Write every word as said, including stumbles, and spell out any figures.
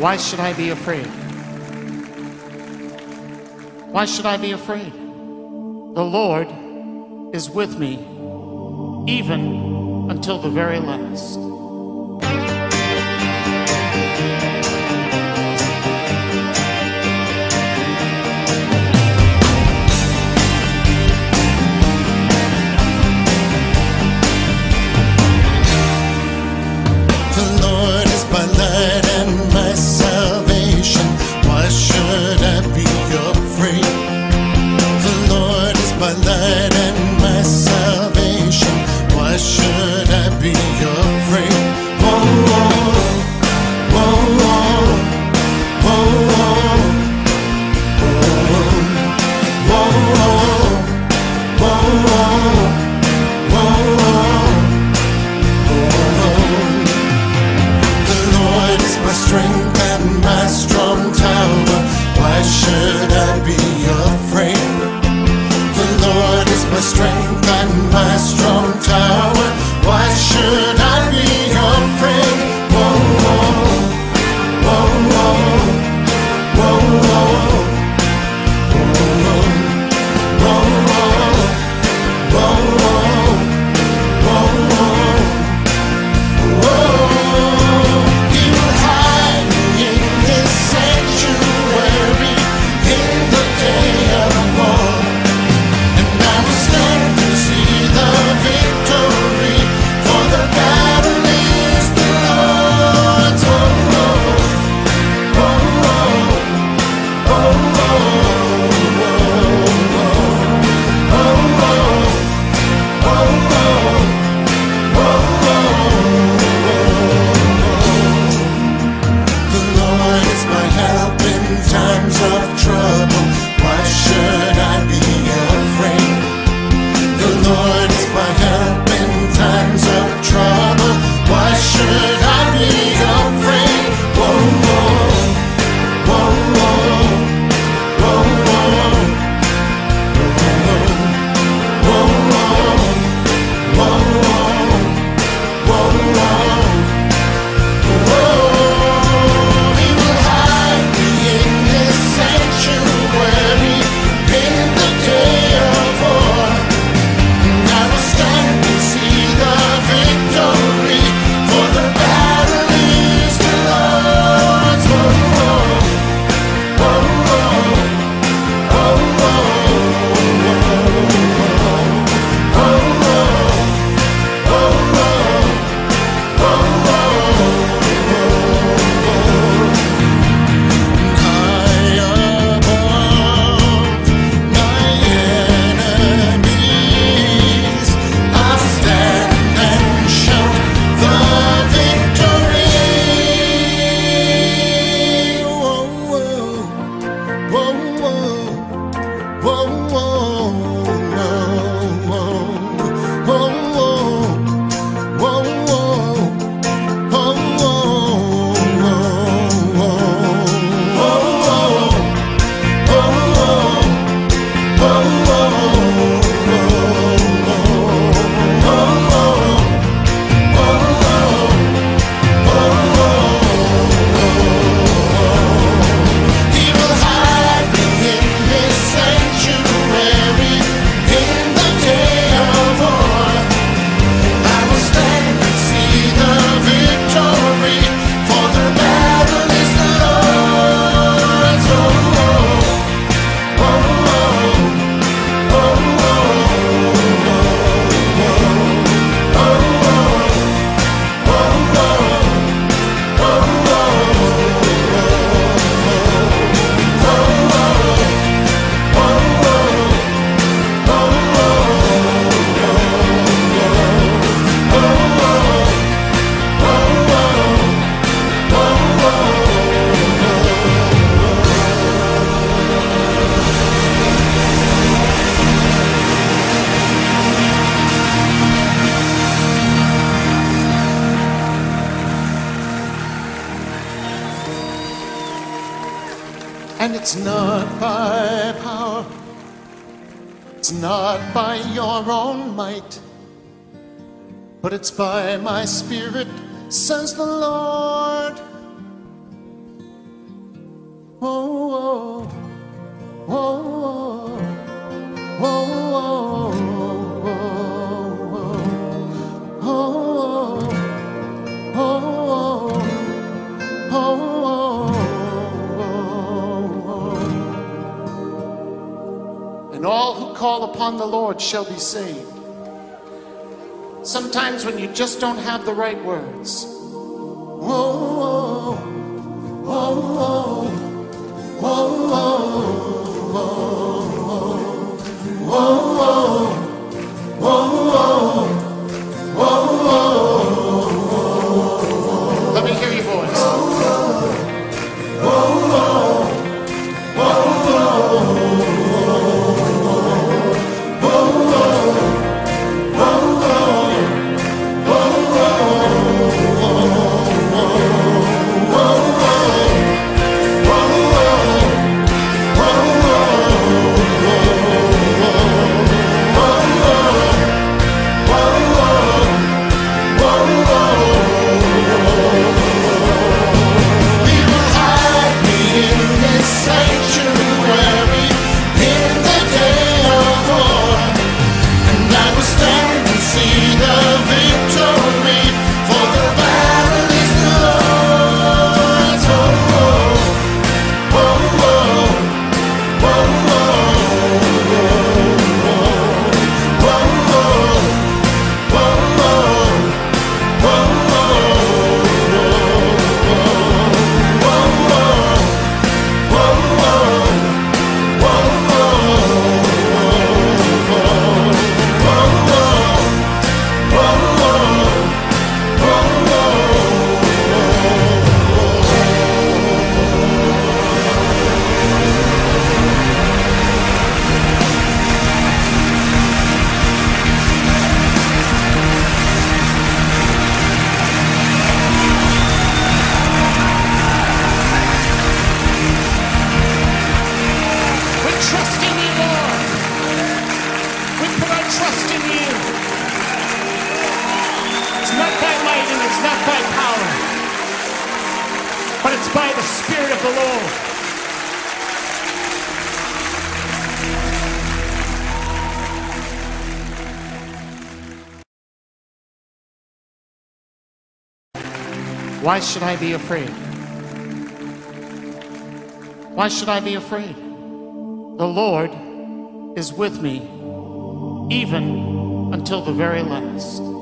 Why should I be afraid? Why should I be afraid? The Lord is with me, even until the very last. The Lord is my light and my salvation. Why should I be afraid? The Lord is my light and my salvation. Why should I be afraid? Whoa, whoa, whoa, whoa, whoa, whoa, whoa, whoa, whoa, whoa. My strength and my strong tower, why should I be afraid? The Lord is my strength and my strong tower, why should I be afraid? Whoa, whoa, whoa, whoa, whoa, whoa, whoa, whoa, whoa, whoa, whoa. It's not by power, it's not by your own might, but it's by my Spirit, says the Lord. upon the Lord shall be saved. Sometimes when you just don't have the right words. Whoa, whoa, whoa, whoa, whoa, whoa, whoa, whoa, whoa, whoa. Let me hear your voice. Whoa, whoa, whoa, whoa. Why should I be afraid? Why should I be afraid? The Lord is with me even until the very last.